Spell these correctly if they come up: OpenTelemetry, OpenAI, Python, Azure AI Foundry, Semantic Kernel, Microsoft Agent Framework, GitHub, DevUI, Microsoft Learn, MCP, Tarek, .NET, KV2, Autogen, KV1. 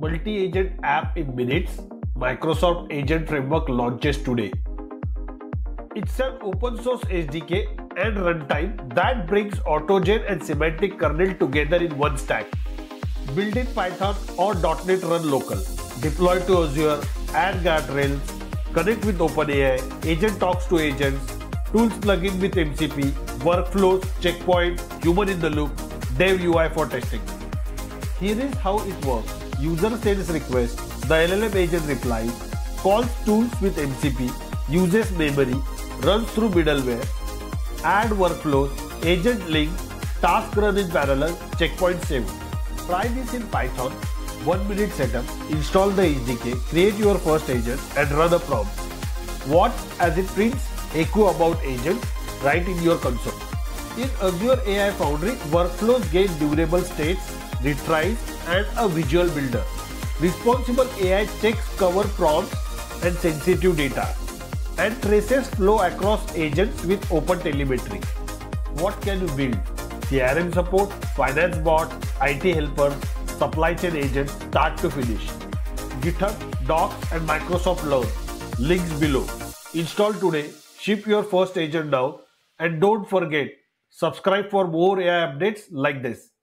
multi-agent app in minutes, Microsoft Agent Framework launches today. It's an open source SDK and runtime that brings Autogen and Semantic Kernel together in one stack. Built in Python or .NET Run local, deploy to Azure, add guardrails, connect with OpenAI, agent talks to agents, tools plug in with MCP, workflows, checkpoints, human in the loop, DevUI for testing. Here is how it works. User sends requests, the LLM agent replies, calls tools with MCP, uses memory, runs through middleware, add workflows, agent links, task run in parallel, checkpoint saved. Try this in Python, 1-minute setup, install the SDK, create your first agent and run a prompt. Watch as it prints echo about agents right in your console. In Azure AI Foundry, workflows gain durable states, retries and a visual builder. Responsible AI checks cover prompts and sensitive data and traces flow across agents with open telemetry. What can you build? CRM support, finance bot, IT helper, supply chain agent, start to finish. GitHub, Docs and Microsoft Learn. Links below. Install today, ship your first agent now, and don't forget, subscribe for more AI updates like this.